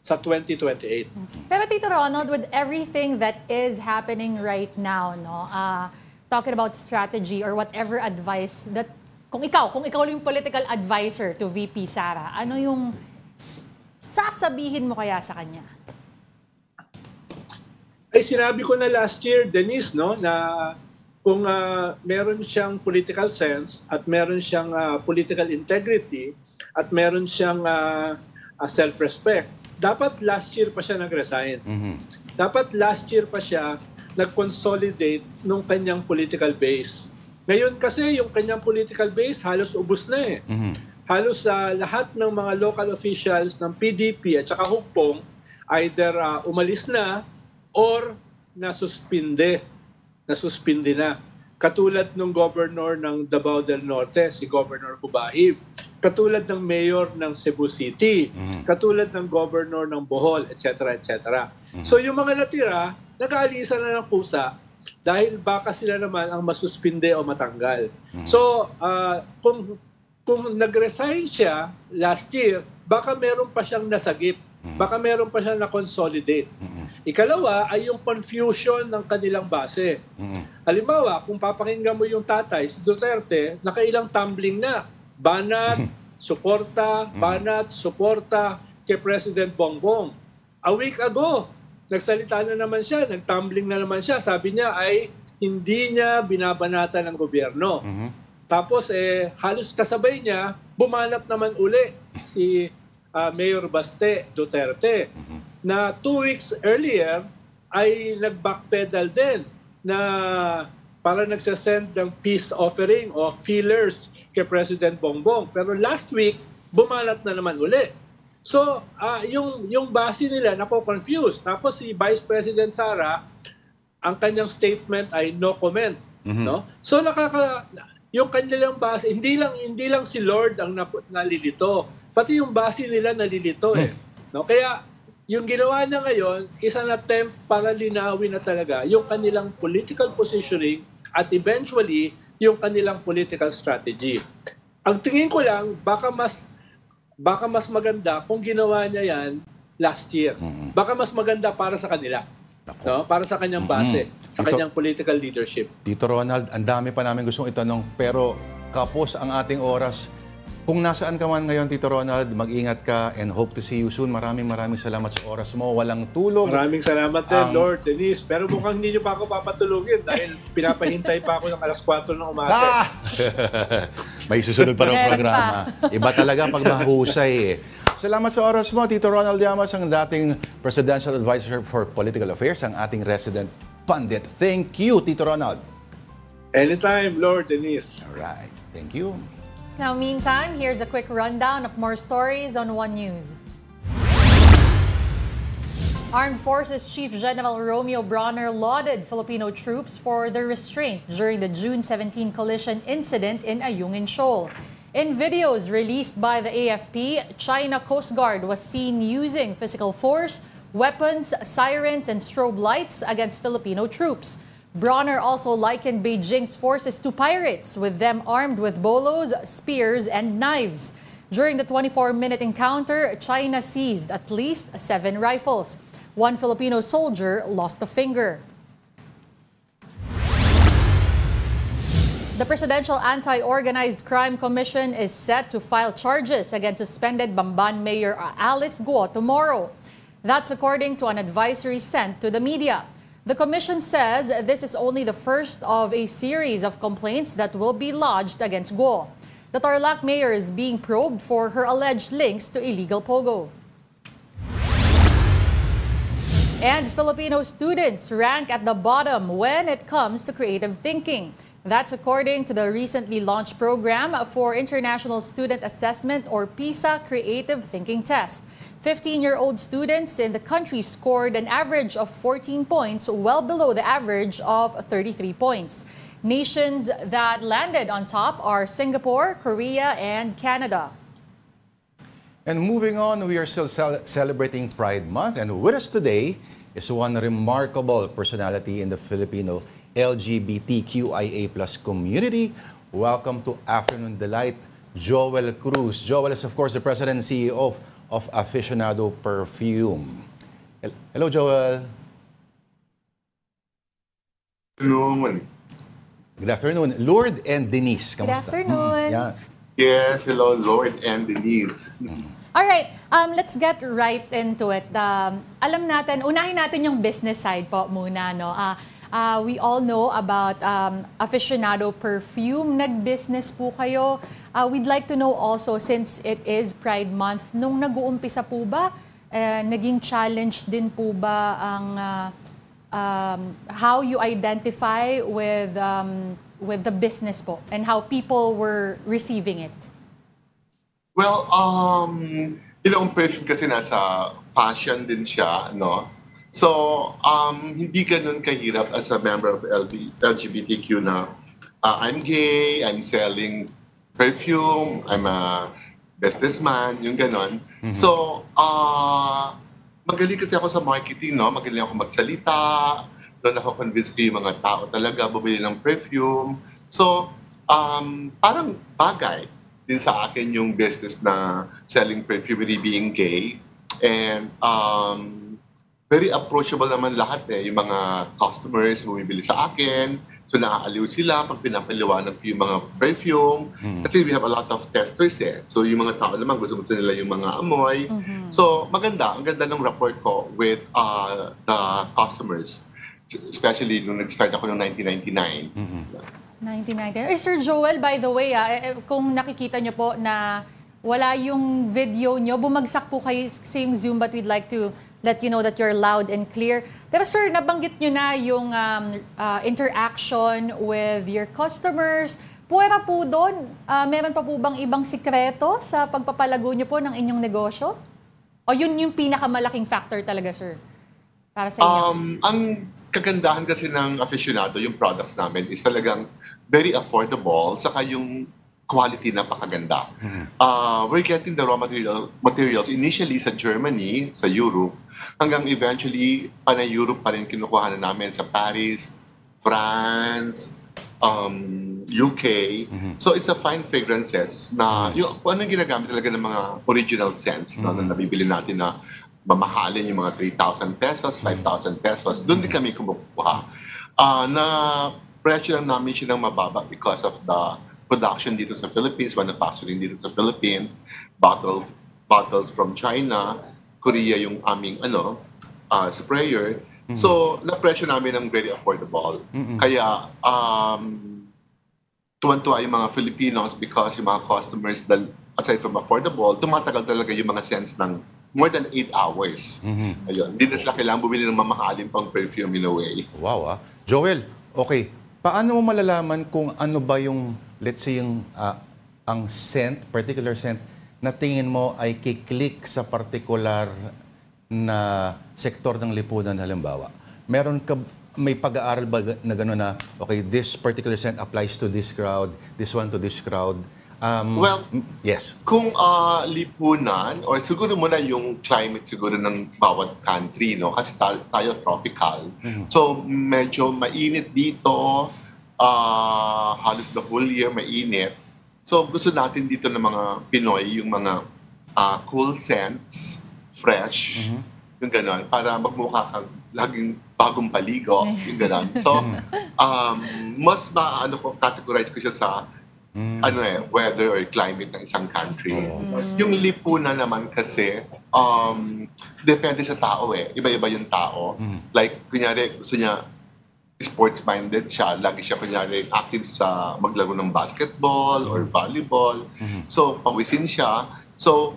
sa twenty twenty-eight. Pero Tito Ronald, with everything that is happening right now, no, uh, talking about strategy or whatever advice that kung ikaw, kung ikaw yung political advisor to V P Sara, ano yung sasabihin mo kaya sa kanya? Ay sinabi ko na last year, Denise, no, na kung uh, meron siyang political sense at meron siyang uh, political integrity at meron siyang uh, uh, self-respect, dapat last year pa siya nag-resign. Mm-hmm. Dapat last year pa siya nag-consolidate nung kanyang political base. Ngayon kasi yung kanyang political base halos ubos na eh. Mm-hmm. Halos uh, lahat ng mga local officials ng P D P at saka Hukpong either uh, umalis na or nasuspinde. Nasuspinde na. Katulad ng governor ng Davao del Norte, si Governor Hubahib. Katulad ng mayor ng Cebu City, mm-hmm. katulad ng governor ng Bohol, et cetera et cetera. Mm-hmm. So yung mga natira, nag-aalisan na ng kusa dahil baka sila naman ang masuspinde o matanggal. Mm-hmm. So uh, kung, kung nag-resign siya last year, baka meron pa siyang nasagip, mm-hmm. baka meron pa siyang na-consolidate. Mm-hmm. Ikalawa ay yung confusion ng kanilang base. Mm-hmm. Halimbawa, kung papakinggan mo yung tatay, si Duterte, nakailang tumbling na. Banat, suporta, banat, suporta kay President Bongbong. A week ago, nagsalita na naman siya, nagtumbling na naman siya. Sabi niya ay hindi niya binabanatan ng gobyerno. Mm-hmm. Tapos eh, halos kasabay niya, bumanat naman uli si uh, Mayor Baste Duterte mm-hmm. na two weeks earlier ay nag-backpedal din na para nagsasend ng peace offering o feelers kay President Bongbong. Pero last week, bumalat na naman uli. So, uh, yung, yung base nila, napo-confused. Tapos si Vice President Sara, ang kanyang statement ay no comment. Mm-hmm. No? So, nakaka, yung kanilang base, hindi lang, hindi lang si Lord ang nalilito. Pati yung base nila nalilito. Eh. No? Kaya, yung ginawa na ngayon, isang attempt para linawin na talaga yung kanilang political positioning at eventually, yung kanilang political strategy. Ang tingin ko lang, baka mas baka mas maganda kung ginawa niya yan last year. Mm-hmm. Baka mas maganda para sa kanila. No? Para sa kanyang base, mm-hmm. sa Tito, kanyang political leadership. Tito Ronald, ang dami pa namin gustong itanong, pero kapos ang ating oras. Kung nasaan ka man ngayon, Tito Ronald, mag-ingat ka and hope to see you soon. Maraming maraming salamat sa oras mo. Walang tulog. Maraming salamat din, um, Lord, Denise. Pero mukhang hindi nyo pa ako papatulogin dahil pinapahintay pa ako ng alas kwatro ng umaga. Ah! May susunod pa ng programa. Iba talaga pag mahusay eh. Salamat sa oras mo, Tito Ronald Llamas, ang dating Presidential Advisor for Political Affairs, ang ating resident pundit. Thank you, Tito Ronald. Anytime, Lord, Denise. Alright. Thank you. Now, meantime, here's a quick rundown of more stories on One News. Armed Forces Chief General Romeo Bronner lauded Filipino troops for their restraint during the June seventeenth collision incident in Ayungin Shoal. In videos released by the A F P, China Coast Guard was seen using physical force, weapons, sirens, and strobe lights against Filipino troops. Bronner also likened Beijing's forces to pirates, with them armed with bolos, spears, and knives. During the twenty-four minute encounter, China seized at least seven rifles. One Filipino soldier lost a finger. The Presidential Anti-Organized Crime Commission is set to file charges against suspended Bamban Mayor Alice Guo tomorrow. That's according to an advisory sent to the media. The commission says this is only the first of a series of complaints that will be lodged against Guo. The Tarlac mayor is being probed for her alleged links to illegal pogo. And Filipino students rank at the bottom when it comes to creative thinking. That's according to the recently launched program for International Student Assessment or PISA Creative Thinking Test. fifteen-year-old students in the country scored an average of fourteen points, well below the average of thirty-three points. Nations that landed on top are Singapore, Korea, and Canada. And moving on, we are still celebrating Pride Month, and with us today is one remarkable personality in the Filipino L G B T Q I A plus community. Welcome to Afternoon Delight, Joel Cruz. Joel is, of course, the president and C E O of, of Aficionado Perfume. Hello, Joel. Good afternoon. Good afternoon. Lourd and Denise, kamusta? Good afternoon. Mm, yeah. Yes, hello, Lourd and Denise. All right, um, let's get right into it. Um, alam natin, unahin natin yung business side po muna, no? Uh, uh, we all know about um, Aficionado Perfume. Nag-business po kayo. Uh, we'd like to know also, since it is Pride Month, nung nag-uumpisa po ba, uh, naging challenge din po ba ang uh, um, how you identify with, um, with the business po and how people were receiving it? Well, um, Ilong perfume kasi nasa fashion din siya, no? So, um, hindi ganun kahirap as a member of L G B T Q na uh, I'm gay, I'm selling perfume, I'm a businessman, yung ganun. Mm-hmm. So, uh, magaling kasi ako sa marketing, no? Magaling ako magsalita, doon ako convince ko yung mga tao talaga bumili ng perfume. So, um, parang bagay din sa akin yung business na selling perfumery, being gay. And um, very approachable naman lahat eh. Yung mga customers bumibili sa akin. So naaaliw sila pag pinapaliwanag yung mga perfume. Mm-hmm. Kasi we have a lot of testers eh. So yung mga tao naman gusto-gusto nila yung mga amoy. Mm-hmm. So maganda. Ang ganda ng rapport ko with uh, the customers. Especially nung nag-start ako noong nineteen ninety-nine. Mm-hmm. nineteen ninety. Eh, Sir Joel, by the way, ah, eh, kung nakikita nyo po na wala yung video nyo, bumagsak po kayo sa yung Zoom, but we'd like to let you know that you're loud and clear. Pero sir, nabanggit nyo na yung um, uh, interaction with your customers. Puwera po doon, uh, meron pa po bang ibang sikreto sa pagpapalago nyo po ng inyong negosyo? O yun yung pinakamalaking factor talaga, sir? Para sa inyo? Um, ang... kagandahan kasi ng Aficionado, yung products namin is talagang very affordable, saka yung quality napakaganda. Uh, we're getting the raw material, materials initially sa Germany, sa Europe, hanggang eventually, panay-Europe pa rin kinukuha na namin sa Paris, France, um, U K. Mm-hmm. So it's a fine fragrances na yung, kung anong ginagamit talaga ng mga original scents, mm-hmm, no, na nabibili natin na mamahalin yung mga three thousand pesos, five thousand pesos. Doon din kami kumukuha. Uh, na presyo lang namin siya ng mababa because of the production dito sa Philippines, manufacturing dito sa Philippines, bottle, bottles from China, Korea yung aming ano, uh, sprayer. Mm-hmm. So, na-presyo namin ng very affordable. Mm-hmm. Kaya, um, tuwan-tuwa yung mga Filipinos because yung mga customers, aside from affordable, tumatagal talaga yung mga scents ng more than eight hours. Mm-hmm. Ayun. Hindi na sila kailangan bumili ng mamahalin pang perfume in a way. Wow, ah. Joel, okay. Paano mo malalaman kung ano ba yung, let's say, yung, uh, ang scent, particular scent, na tingin mo ay kiklik sa particular na sektor ng lipunan, halimbawa? Meron ka, may pag-aaral ba na gano'n na, okay, this particular scent applies to this crowd, this one to this crowd? Um, well, yes. Kung uh, lipunan, or siguro muna yung climate siguro ng bawat country, no? Kasi tayo tropical. Mm-hmm. So, medyo mainit dito, uh, halos the whole year mainit. So, gusto natin dito ng mga Pinoy, yung mga uh, cool scents, fresh, mm-hmm, yung gano'n, para magmukha kang laging bagong paligo, yung gano'n. So, um, mas maano ko, categorize ko siya sa Mm. ano eh, weather or climate ng isang country. Mm. Yung lipunan naman kasi, um, depende sa tao eh. Iba-iba yung tao. Mm. Like, kunyari, gusto niya sports-minded siya. Lagi siya, kunyari, active sa maglaro ng basketball or volleyball. Mm. So, pawisin siya. So,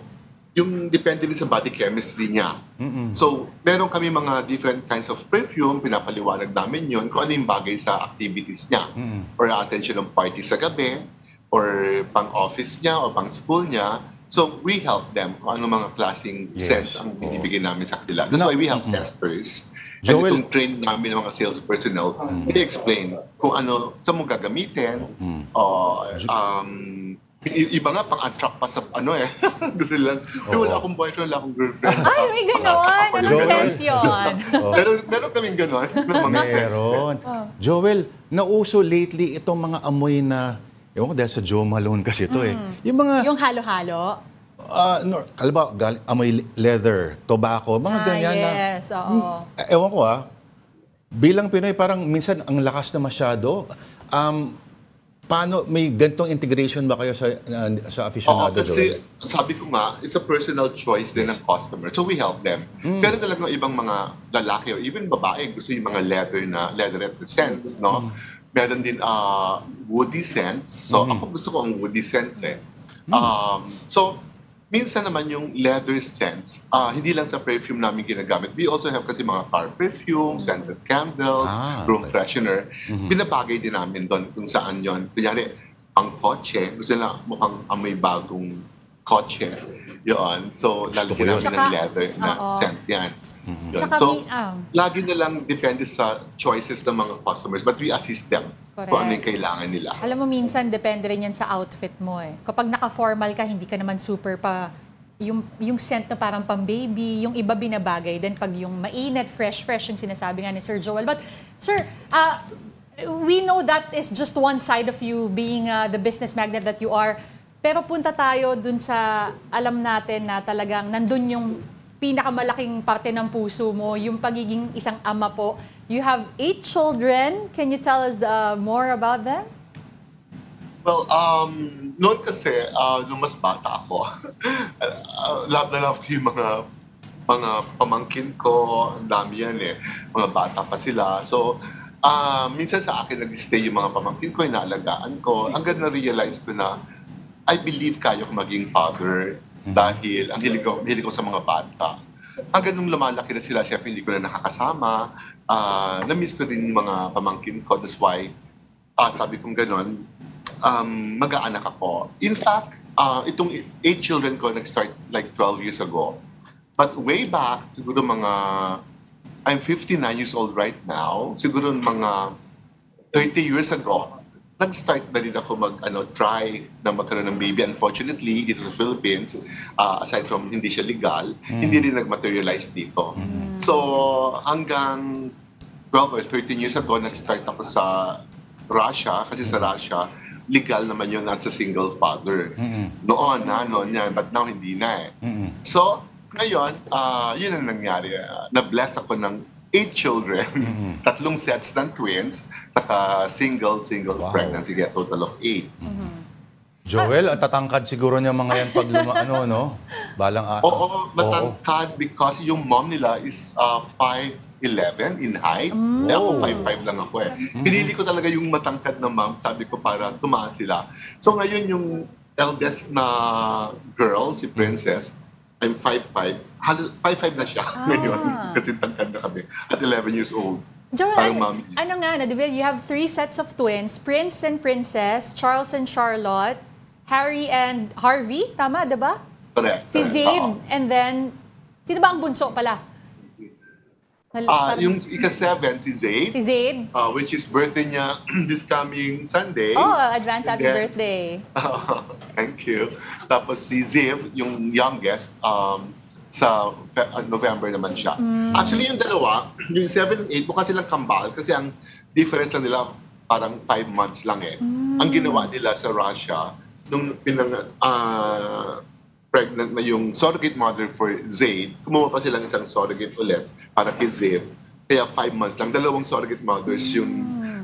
yung depende din sa body chemistry niya. Mm-mm. So, meron kami mga different kinds of perfume, pinapaliwanag namin yun kung ano yung bagay sa activities niya. Mm-mm. Or attention ng party sa gabi, or pang-office niya, or pang-school niya. So, we help them kung ano mga klaseng yes. sense ang binibigay oh. namin sa kanila. That's no. why we have mm-mm. testers. Joel, and itong train namin ng mga sales personnel, mm-hmm. i-explain kung ano, saan mo gagamitin, mm-hmm. uh, um, iba nga pang-attract pa sa ano eh. Gusto lang, oh. wala akong boyfriend, wala akong girlfriend. Ay, may gano'n! Anong self yun? Pero meron kaming gano'n. Meron. Oh. Joel, nauso lately itong mga amoy na, ewan ko dahil sa Joe Malone kasi ito mm. eh. Yung mga... Yung halo-halo? Uh, no, alam ba, amoy leather, tobacco, mga ah, ganyan yes, na... Oo. Ewan ko ah, bilang Pinoy parang minsan ang lakas na masyado. Um, paano, may ganitong integration ba kayo sa, uh, sa aficionado? Oo, kasi Joel? Sabi ko nga, it's a personal choice din yes. ng customer. So we help them. Mm. Pero talagang ibang mga lalaki o even babae gusto yung mga leather na leatherette scents, no? Mm. Meron din uh, woody scents. So mm. ako gusto ko ang woody scents eh. Mm. Um, so... Minsan naman yung leather scents, uh, hindi lang sa perfume namin ginagamit. We also have kasi mga car perfume, scented candles, ah, room okay. freshener. Mm-hmm. Pinabagay din namin doon kung saan yun. Kunyari, ang kotse, gusto nila mukhang amoy bagong kotse. Yun. So, lalagyan namin ng leather na uh-oh. Scent yan. Mm-hmm. Yun. So, lagi na lang depende sa choices ng mga customers but we assist them. Correct. Kung ano yung kailangan nila. Alam mo, minsan, depende rin yan sa outfit mo eh. Kapag naka-formal ka, hindi ka naman super pa, yung, yung scent na parang pang-baby, yung iba binabagay. Then pag yung mainit, fresh-fresh, yung sinasabi nga ni Sir Joel. But, Sir, uh, we know that is just one side of you being uh, the business magnet that you are. Pero punta tayo dun sa alam natin na talagang nandun yung pinakamalaking parte ng puso mo, yung pagiging isang ama po. You have eight children. Can you tell us uh, more about them? Well, um, noon kasi, uh, nung mas bata ako, uh, love na love ko yung mga, mga pamangkin ko, dami yan eh, mga bata pa sila. So, uh, minsan sa akin nag-stay yung mga pamangkin ko, inaalagaan ko, hanggang na-realize ko na, I believe kaya ko maging father. Dahil ang hilig ko, hilig ko sa mga bata. Hanggang nung lumalaki na sila, siyempre hindi ko na nakakasama. Uh, na-miss ko rin yung mga pamangkin ko. That's why, uh, sabi kong gano'n, um, mag-aanak ako. In fact, uh, itong eight children ko nag-start like twelve years ago. But way back, siguro mga, I'm fifty-nine years old right now, siguro mga thirty years ago, nag-start na rin ako mag-try ano, na magkaroon ng baby. Unfortunately, dito sa Philippines, uh, aside from hindi siya legal, mm. hindi rin nag-materialize dito. Mm. So, hanggang twelve or thirteen years ago, nag-start ako sa Russia, kasi sa Russia, legal naman yun as a single father. Mm-hmm. Noon, ha? Noon yan, but now hindi na eh. Mm-hmm. So, ngayon, uh, yun ang nangyari. Na-bless ako ng eight children, mm-hmm. tatlong sets ng twins, saka single, single wow. pregnancy, a total of eight. Mm-hmm. Joel, ang tatangkad siguro niya mga yan pag luma, ano, no? Balang ato. Oo, matangkad oo. Because yung mom nila is uh, five eleven in height. Mm-hmm. Eh ako, five five lang ako eh. Mm-hmm. Pinili ko talaga yung matangkad na mom, sabi ko para tumaan sila. So ngayon yung eldest na girl, si Princess, I'm five five. five five na siya ah. ngayon kasi tangkad na kami. At eleven years old. Joel, ano, ano nga na, you have three sets of twins, Prince and Princess, Charles and Charlotte, Harry and Harvey, tama, diba? Correct. Si Zaid, uh -oh. and then, sino ba ang bunso pala? Uh, yung ika-seven, si Zaid. Si Zaid. Uh, which is birthday niya this coming Sunday. Oh, advance happy then, birthday. Uh, thank you. Tapos si Ziv, yung youngest, um, sa November naman siya. Mm. Actually, yung dalawa, yung seven and eight, mukha silang kambal kasi ang difference lang nila parang five months lang eh. Mm. Ang ginawa nila sa Russia, nung pinang, uh, pregnant na yung surrogate mother for Zaid, kumuha pa silang isang surrogate ulit para kay Ziv. Kaya five months lang. Dalawang surrogate mothers mm. yung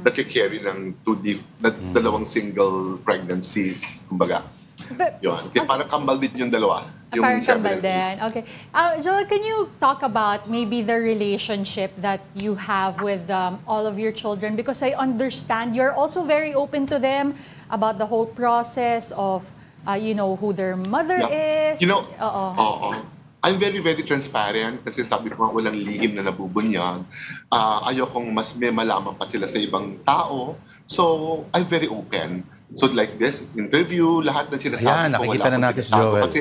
nakikerry ng two deep, na, mm. dalawang single pregnancies, kumbaga. But, yun. Kaya parang kambal din yung dalawa. Yung parang kambal din. Okay. Uh, Joel, can you talk about maybe the relationship that you have with um, all of your children? Because I understand you're also very open to them about the whole process of uh, you know, who their mother yeah. is. You know, uh-oh. Uh-oh. I'm very, very transparent kasi sabi ko, walang lihim na nabubunyag. Uh, ayokong mas may malaman pa sila sa ibang tao. So, I'm very open. So, like this, interview, lahat na sinasabi Ayan, ko. Nakikita na natin si Joel. Kasi,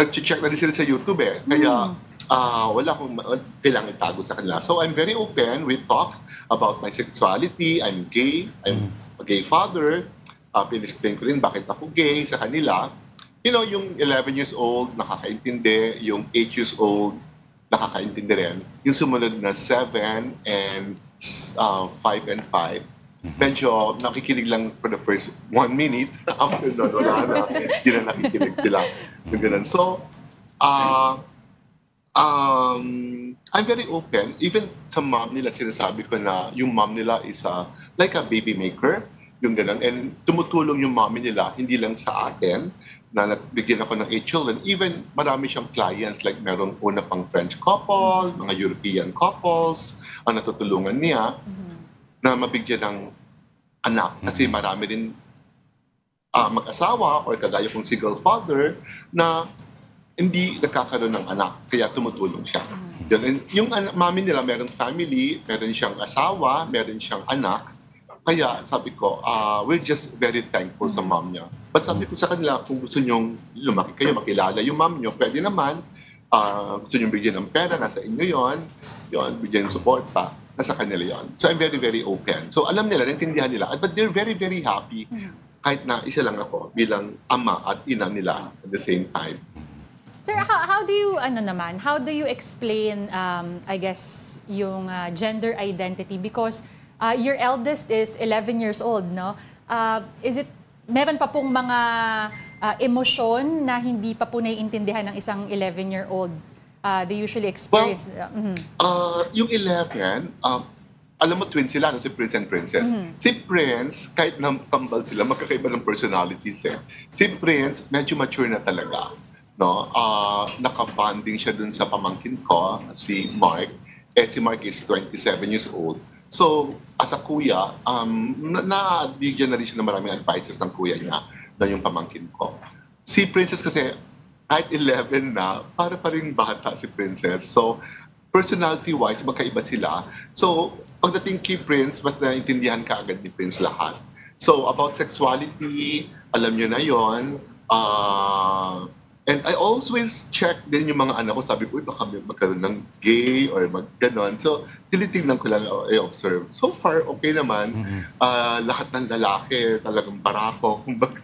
nag-check na din sila sa YouTube eh. Kaya, mm. Uh, wala akong kailangan itago sa kanila. So I'm very open. We talk about my sexuality. I'm gay. I'm a gay father. Uh, Pin-explain ko rin bakit ako gay sa kanila. You know, yung eleven years old, nakakaintindi. Yung eight years old, nakakaintindi rin. Yung sumunod na seven and five and five, medyo nakikinig lang for the first one minute. After that, wala na. Hindi na nakikinig sila. So, ah... Uh, Um, I'm very open. Even sa mom nila, sinasabi ko na yung mom nila is a, like a baby maker, yung ganun. And tumutulong yung mommy nila, hindi lang sa akin, na nagbigyan ako ng eight children. Even marami siyang clients, like merong una pang French couple, mga European couples, ang natutulungan niya, mm-hmm. na mabigyan ng anak. Kasi marami rin uh, mag-asawa or kagaya kong single father na hindi nakakaroon ng anak, kaya tumutulong siya. And yung anak, mami nila, meron family, meron siyang asawa, meron siyang anak. Kaya sabi ko, uh, we're just very thankful sa mom niya. But sabi ko sa kanila, kung gusto nyong lumaki kayo, makilala yung mom niyo, pwede naman, uh, gusto nyong bigyan ng pera, nasa inyo yon, yon bigyan ng support pa, nasa kanila yon. So I'm very, very open. So alam nila, naintindihan nila. But they're very, very happy kahit na isa lang ako bilang ama at ina nila at the same time. Sir, how, how do you ano naman? How do you explain um, I guess yung uh, gender identity, because uh, your eldest is eleven years old, no? Uh, is it meron pa pong mga uh, emosyon na hindi pa po naiintindihan ng isang eleven-year-old? Uh, they usually experience. Well, uh, mm-hmm. uh, yung eleven, uh, alam mo twins sila, no? Si Prince and Princess. Mm-hmm. Si Prince, kahit nangkambal sila, magkakaiba ng personalities eh. Si Prince, medyo mature na talaga. No, uh, nakabanding siya dun sa pamangkin ko, si Mark. Eh, si Mark is twenty-seven years old. So, as a kuya, um, na-bigyan na rin siya ng maraming advices ng kuya niya na yung pamangkin ko. Si Princess kasi, kahit eleven na, para pa rin bata si Princess. So, personality-wise, magkaiba sila. So, pagdating kay Prince, mas naintindihan ka agad ni Prince lahat. So, about sexuality, alam niyo na yon. Ah... Uh, And I always check din yung mga anak ko. Sabi ko, uy, baka magkaroon ng gay or mag-ganon. So, tinitignan ko lang, i-observe. So far, okay naman. Mm-hmm. uh, lahat ng lalaki, talagang barako. Kumbaga,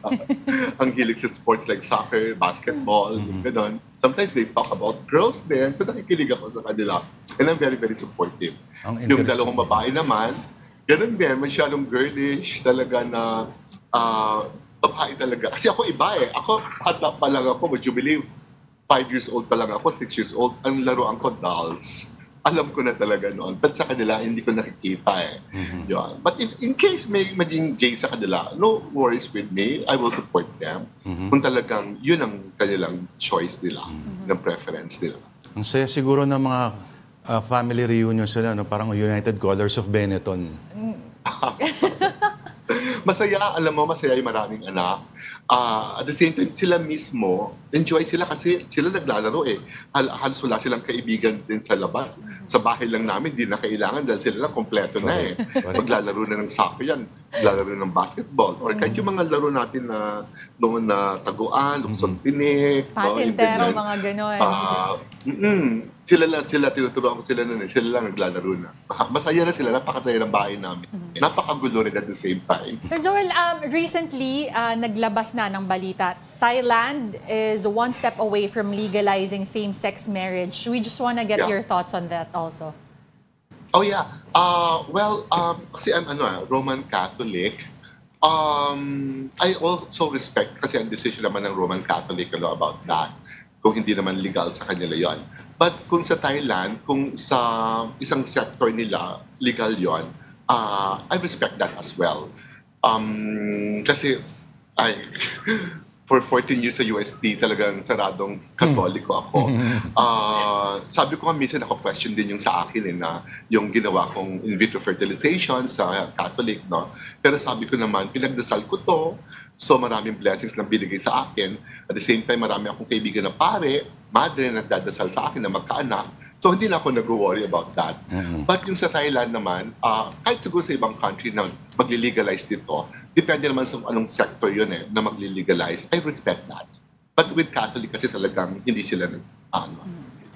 ang hilig sa sports like soccer, basketball, mm-hmm. ganon. Sometimes they talk about girls din. So, nakikilig ako sa kanila. And I'm very, very supportive. Yung dalawang babae naman, ganon din. Masyadong girlish talaga na... Uh, babae talaga. Kasi ako iba eh. Ako, hata pa lang ako, would you believe? Five years old pa lang ako, six years old. Ang laruan ko, dolls. Alam ko na talaga noon. But sa kanila, hindi ko nakikita eh. Mm-hmm. Yun. But if, in case may maging gay sa kanila, no worries with me. I will support them. Mm-hmm. Kung talagang yun ang kanilang choice nila, mm-hmm. ng preference nila. Ang saya siguro ng mga uh, family reunion sila, no? Parang United Colors of Benetton. Masaya, alam mo, masaya yung maraming anak. Uh, at the same time, sila mismo, enjoy sila kasi sila naglalaro eh. Hal halos wala silang kaibigan din sa labas. Sa bahay lang namin, di na kailangan dahil sila lang kompleto na eh. Maglalaro na ng soccer yan, maglalaro ng basketball. Or kahit yung mga laro natin na noon na taguan, luksong tinik. Patintero, no? Mga gano'n. Uh, mm -mm. Sila lang, sila, tinuturuan ko sila nun eh. Sila lang naglalaro na. Masaya na sila, napakasaya ng bahay namin. Mm-hmm. Napakagulo rin at the same time. Sir Joel, um, recently, uh, naglabas na ng balita. Thailand is one step away from legalizing same-sex marriage. We just want to get yeah. your thoughts on that also. Oh yeah. Uh, well, um, kasi I'm ano, Roman Catholic. Um, I also respect kasi ang decision naman ng Roman Catholic ano, about that. Kung hindi naman legal sa kanila yon. But kung sa Thailand, kung sa isang sector nila, legal yon, uh, I respect that as well. Um, kasi, ay, for fourteen years sa U S T, talagang saradong katoliko ako. Uh, sabi ko nga minsan nako-question din yung sa akin eh, na yung ginawa kong in vitro fertilization sa Catholic, no? Pero sabi ko naman, pinagdasal ko to. So maraming blessings na binigay sa akin. At the same time, marami akong kaibigan na pare, madre na nagdadasal sa akin na magkaanak. So, hindi na ako nag-worry about that. Uh-huh. But yung sa Thailand naman, uh, kahit siguro sa ibang country na mag-legalize dito, depende naman sa anong sector yun eh, na mag-legalize. I respect that. But with Catholic kasi talagang hindi sila ano,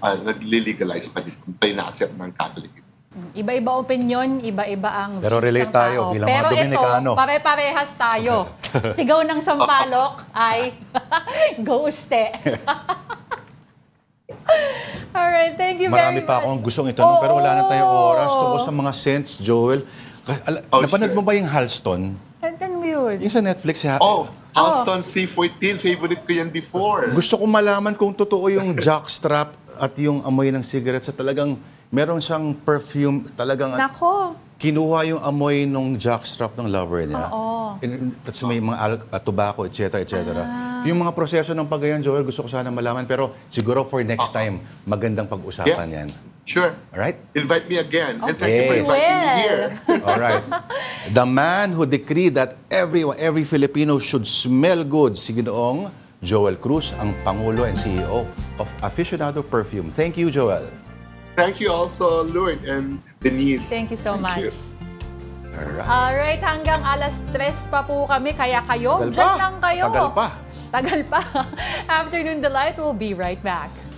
uh, nag-legalize pa dito, pa ina-accept ng Catholic. Iba-iba opinion, iba-iba ang... Pero relate tayo bilang mga Dominicano. Pero ito, pare-parehas tayo. Sigaw ng sampalok ay go uste. Alright, thank you Marami very much. Marami pa akong gustong itanong, oh, pero wala na tayong oras. Tungkol sa mga scents, Joel. Oh, napanood sure. mo ba yung Halston? Halston mo yun. Yung sa Netflix. Ha oh, Halston oh. C fourteen. Favorite ko yan before. Gusto kong malaman kung totoo yung jockstrap at yung amoy ng cigarette. Sa talagang, meron siyang perfume. Talagang Nako. kinuha yung amoy ng jockstrap ng lover niya. Oo. Tapos may mga tobacco, et cetera, et cetera. Ah. Yung mga proseso ng paggayan, Joel, gusto ko sana malaman. Pero siguro for next uh-huh. time, magandang pag-usapan yes. yan. Sure. Alright? Invite me again. Okay. And thank you for inviting me here. Alright. The man who decreed that every, every Filipino should smell good, si Ginoong Joel Cruz, ang Pangulo and C E O of Aficionado Perfume. Thank you, Joel. Thank you also, Lourd and Denise. Thank you so thank much. You. Alright. Alright, hanggang alas tres pa po kami. Kaya kayo, dyan lang kayo. Tagal pa. Tagal pa. Afternoon Delight will be right back.